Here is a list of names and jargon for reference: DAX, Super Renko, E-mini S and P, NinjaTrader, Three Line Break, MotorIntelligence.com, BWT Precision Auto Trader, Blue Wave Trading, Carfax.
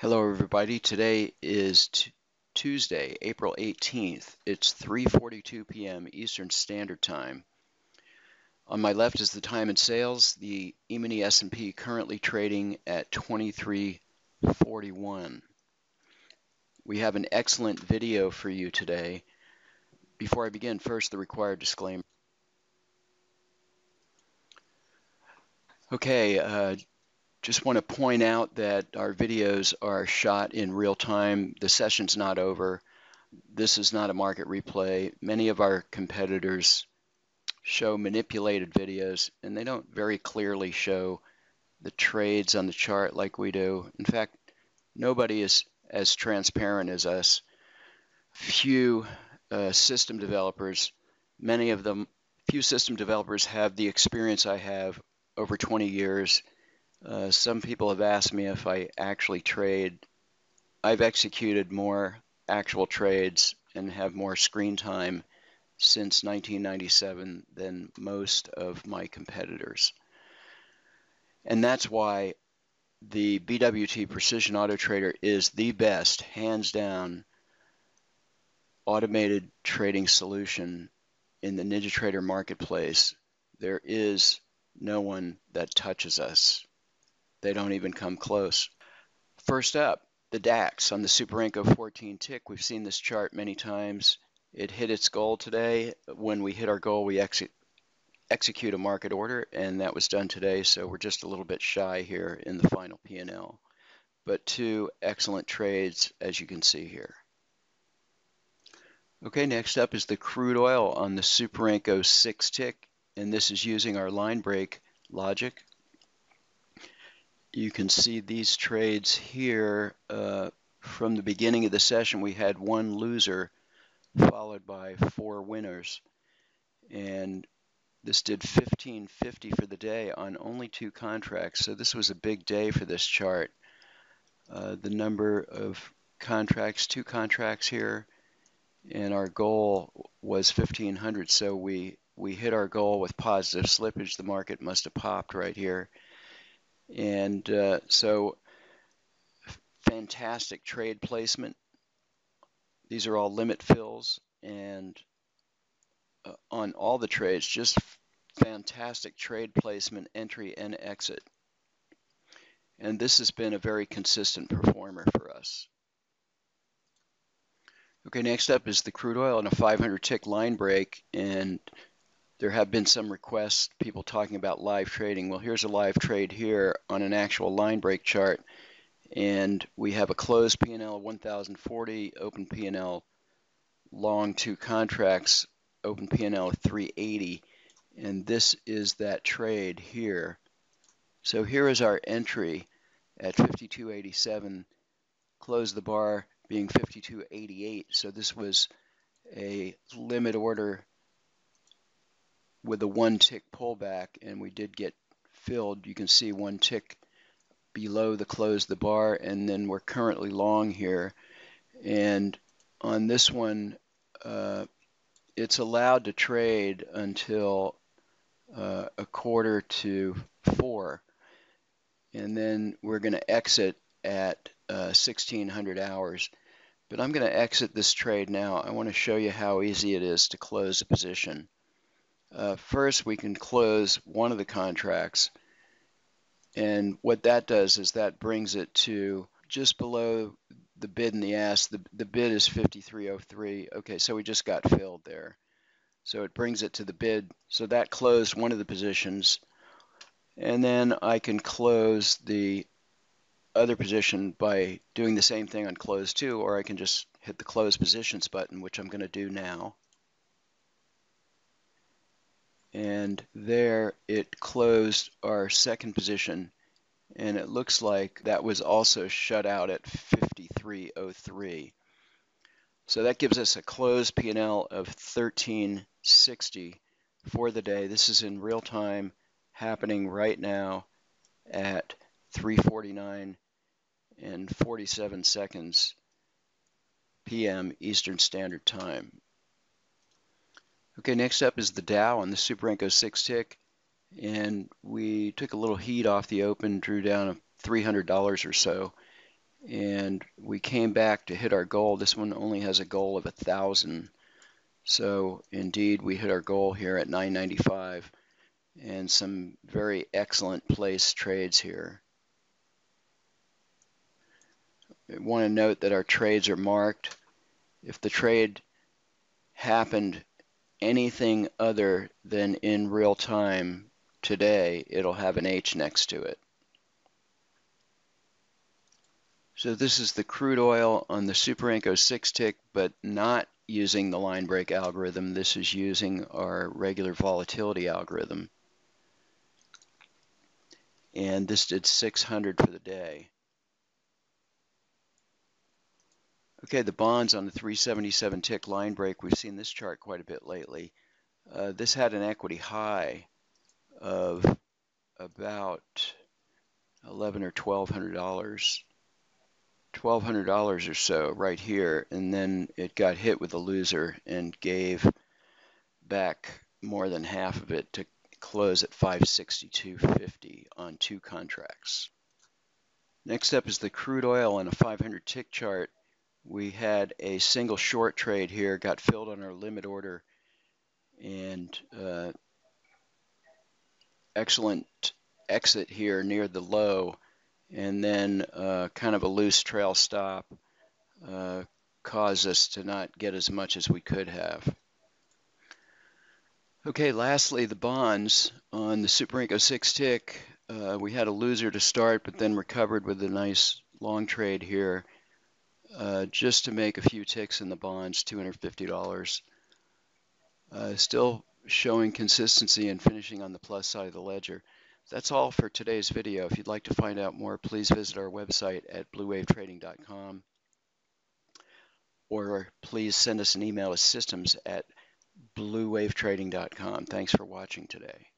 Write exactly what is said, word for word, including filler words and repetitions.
Hello everybody, today is t Tuesday, April eighteenth. It's three forty-two p m Eastern Standard Time. On my left is the time and sales, the E-mini S and P currently trading at twenty-three forty-one. We have an excellent video for you today. Before I begin, first the required disclaimer. Okay, uh, just want to point out that our videos are shot in real time. The session's not over. This is not a market replay. Many of our competitors show manipulated videos, and they don't very clearly show the trades on the chart like we do. In fact, nobody is as transparent as us. Few uh, system developers, many of them, few system developers have the experience I have over twenty years. Uh, some people have asked me if I actually trade. I've executed more actual trades and have more screen time since nineteen ninety-seven than most of my competitors. And that's why the B W T Precision Auto Trader is the best, hands down, automated trading solution in the NinjaTrader marketplace. There is no one that touches us. They don't even come close. First up, the DAX on the Super Renko fourteen tick. We've seen this chart many times. It hit its goal today. When we hit our goal, we ex execute a market order, and that was done today, so we're just a little bit shy here in the final P and L. But two excellent trades, as you can see here. Okay, next up is the crude oil on the Super Renko six tick, and this is using our line break logic. You can see these trades here. Uh, from the beginning of the session, we had one loser followed by four winners. And this did fifteen fifty for the day on only two contracts. So this was a big day for this chart. Uh, the number of contracts, two contracts here, and our goal was fifteen hundred. So we, we hit our goal with positive slippage. The market must have popped right here. And uh, so fantastic trade placement. These are all limit fills, and uh, on all the trades, just fantastic trade placement, entry and exit. And this has been a very consistent performer for us. Okay, next up is the crude oil and a five hundred tick line break, and there have been some requests, people talking about live trading. Well, here's a live trade here on an actual line break chart. And we have a closed P and L one thousand forty, open P and L long two contracts, open P and L three eighty. And this is that trade here. So here is our entry at fifty-two eighty-seven, close the bar being fifty-two eighty-eight. So this was a limit order with a one tick pullback, and we did get filled. You can see one tick below the close the bar, and then we're currently long here. And on this one, uh, it's allowed to trade until uh, a quarter to four, and then we're going to exit at uh, sixteen hundred hours. But I'm going to exit this trade now. I want to show you how easy it is to close a position. Uh, first, we can close one of the contracts, and what that does is that brings it to just below the bid and the ask. The, the bid is fifty-three oh three. Okay, so we just got filled there. So it brings it to the bid. So that closed one of the positions, and then I can close the other position by doing the same thing on close two, or I can just hit the close positions button, which I'm going to do now. And there it closed our second position, and it looks like that was also shut out at fifty-three oh three. So that gives us a closed P and L of thirteen sixty for the day. This is in real time, happening right now at three forty-nine and forty-seven seconds p m Eastern Standard Time. Okay, next up is the Dow on the Super Renko six tick, and we took a little heat off the open, drew down a three hundred dollars or so, and we came back to hit our goal. This one only has a goal of a thousand, so indeed we hit our goal here at nine ninety-five, and some very excellent place trades here. I want to note that our trades are marked. If the trade happened anything other than in real time today, it'll have an H next to it. So this is the crude oil on the Super Renko six tick, but not using the line break algorithm. This is using our regular volatility algorithm. And this did six hundred for the day. Okay, the bonds on the three seventy-seven tick line break, we've seen this chart quite a bit lately. Uh, this had an equity high of about eleven or twelve hundred dollars. twelve hundred dollars or so right here, and then it got hit with a loser and gave back more than half of it to close at five sixty-two fifty on two contracts. Next up is the crude oil on a five hundred tick chart. We had a single short trade here, got filled on our limit order, and uh, excellent exit here near the low, and then uh, kind of a loose trail stop uh, caused us to not get as much as we could have. Okay, lastly, the bonds on the Super Renko six tick. Uh, we had a loser to start, but then recovered with a nice long trade here uh, just to make a few ticks in the bonds, two hundred fifty dollars. Uh, still showing consistency and finishing on the plus side of the ledger. That's all for today's video. If you'd like to find out more, please visit our website at blue wave trading dot com, or please send us an email at systems at blue wave trading dot com. Thanks for watching today.